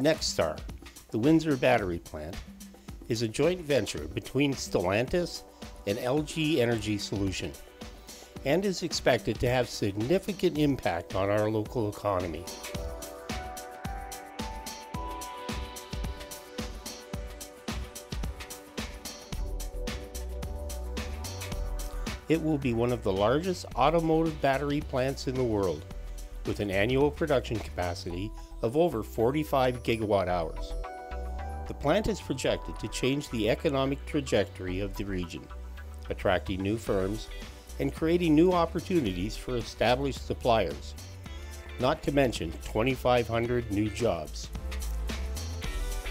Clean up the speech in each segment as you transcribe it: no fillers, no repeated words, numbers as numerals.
NextStar, the Windsor Battery Plant, is a joint venture between Stellantis and LG Energy Solution, and is expected to have significant impact on our local economy. It will be one of the largest automotive battery plants in the world, with an annual production capacity of over 45 gigawatt hours. The plant is projected to change the economic trajectory of the region, attracting new firms and creating new opportunities for established suppliers, not to mention 2,500 new jobs.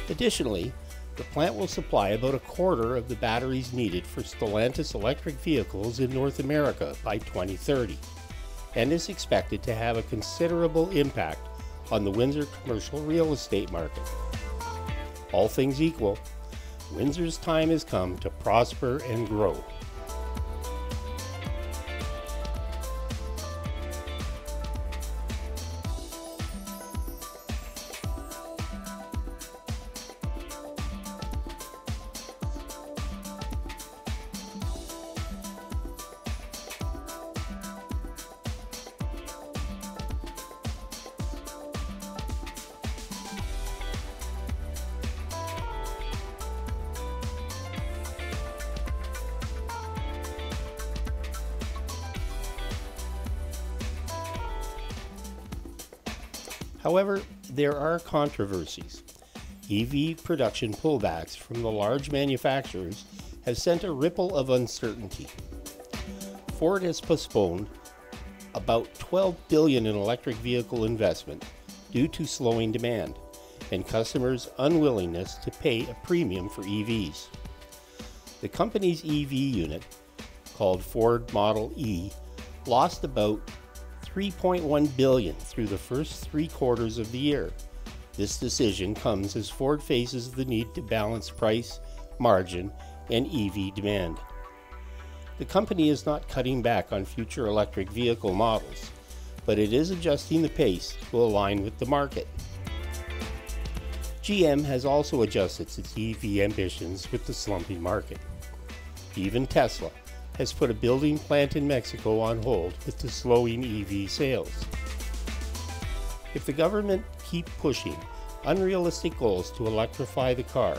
Additionally, the plant will supply about a quarter of the batteries needed for Stellantis electric vehicles in North America by 2030, and is expected to have a considerable impact on the Windsor commercial real estate market. All things equal, Windsor's time has come to prosper and grow. However, there are controversies. EV production pullbacks from the large manufacturers have sent a ripple of uncertainty. Ford has postponed about $12 billion in electric vehicle investment due to slowing demand and customers' unwillingness to pay a premium for EVs. The company's EV unit, called Ford Model E, lost about $3.1 billion through the first 3 quarters of the year. This decision comes as Ford faces the need to balance price, margin, and EV demand. The company is not cutting back on future electric vehicle models, but it is adjusting the pace to align with the market. GM has also adjusted its EV ambitions with the slumping market. Even Tesla has put a building plant in Mexico on hold with the slowing EV sales. If the government keep pushing unrealistic goals to electrify the car,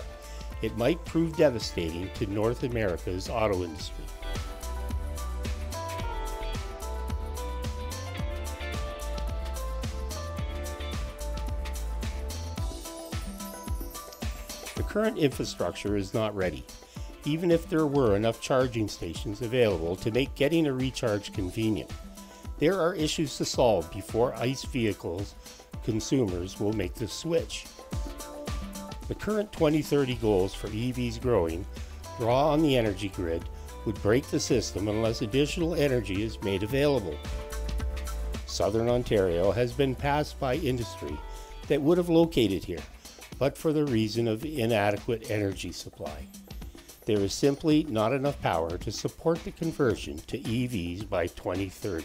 it might prove devastating to North America's auto industry. The current infrastructure is not ready, even if there were enough charging stations available to make getting a recharge convenient. There are issues to solve before ICE vehicles consumers will make the switch. The current 2030 goals for EVs growing draw on the energy grid would break the system unless additional energy is made available. Southern Ontario has been passed by industry that would have located here, but for the reason of inadequate energy supply. There is simply not enough power to support the conversion to EVs by 2030.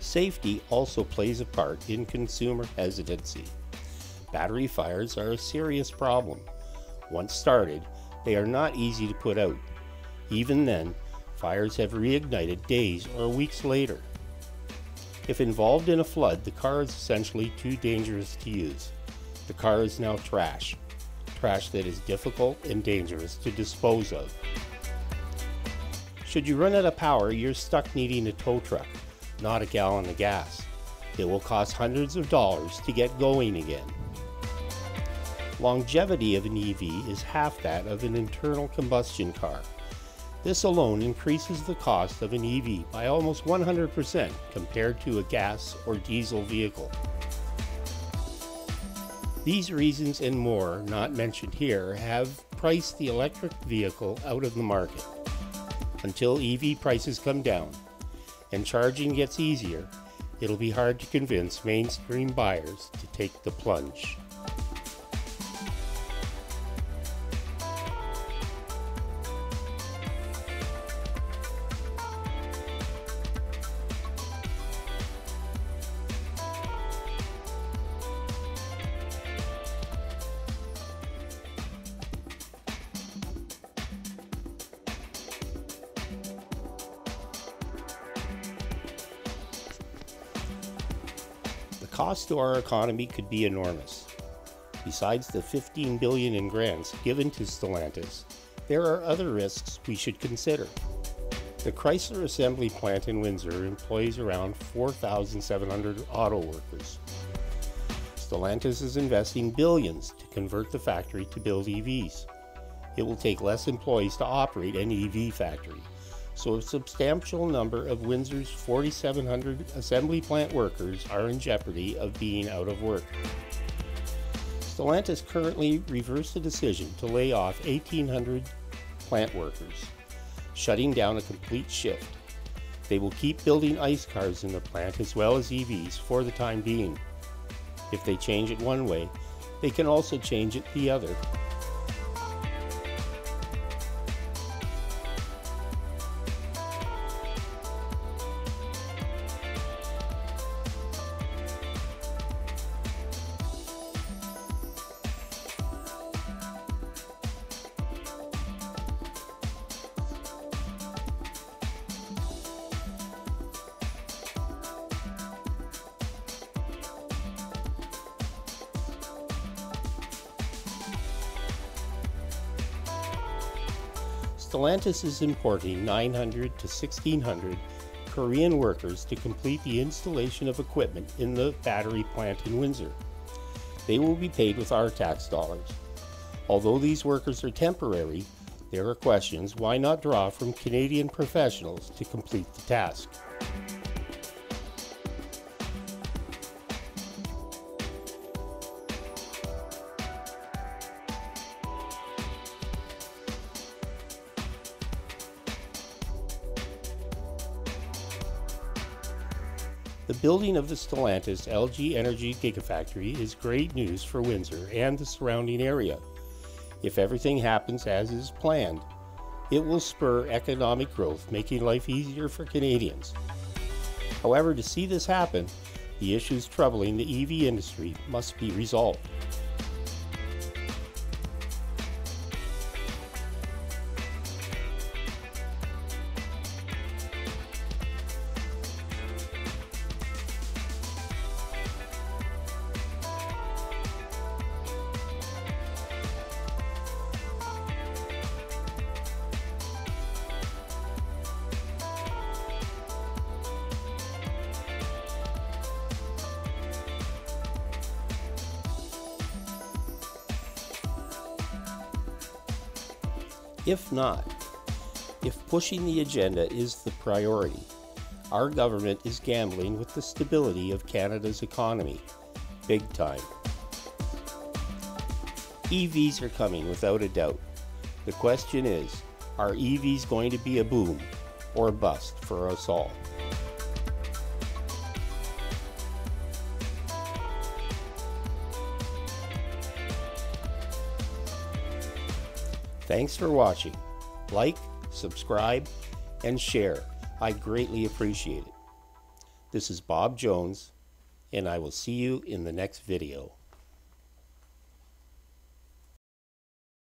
Safety also plays a part in consumer hesitancy. Battery fires are a serious problem. Once started, they are not easy to put out. Even then, fires have reignited days or weeks later. If involved in a flood, the car is essentially too dangerous to use. The car is now trash. Trash that is difficult and dangerous to dispose of. Should you run out of power, you're stuck needing a tow truck, not a gallon of gas. It will cost hundreds of dollars to get going again. Longevity of an EV is half that of an internal combustion car. This alone increases the cost of an EV by almost 100% compared to a gas or diesel vehicle. These reasons and more not mentioned here have priced the electric vehicle out of the market. Until EV prices come down and charging gets easier, it'll be hard to convince mainstream buyers to take the plunge. The cost to our economy could be enormous. Besides the $15 billion in grants given to Stellantis, there are other risks we should consider. The Chrysler assembly plant in Windsor employs around 4,700 auto workers. Stellantis is investing billions to convert the factory to build EVs. It will take less employees to operate an EV factory, so a substantial number of Windsor's 4,700 assembly plant workers are in jeopardy of being out of work. Stellantis currently reversed the decision to lay off 1,800 plant workers, shutting down a complete shift. They will keep building ICE cars in the plant as well as EVs for the time being. If they change it one way, they can also change it the other. Stellantis is importing 900 to 1,600 Korean workers to complete the installation of equipment in the battery plant in Windsor. They will be paid with our tax dollars. Although these workers are temporary, there are questions why not draw from Canadian professionals to complete the task. The building of the Stellantis LG Energy Gigafactory is great news for Windsor and the surrounding area. If everything happens as is planned, it will spur economic growth, making life easier for Canadians. However, to see this happen, the issues troubling the EV industry must be resolved. If not, if pushing the agenda is the priority, our government is gambling with the stability of Canada's economy, big time. EVs are coming without a doubt. The question is, are EVs going to be a boom or bust for us all? Thanks for watching. Like, subscribe, and share. I greatly appreciate it. This is Bob Jones, and I will see you in the next video.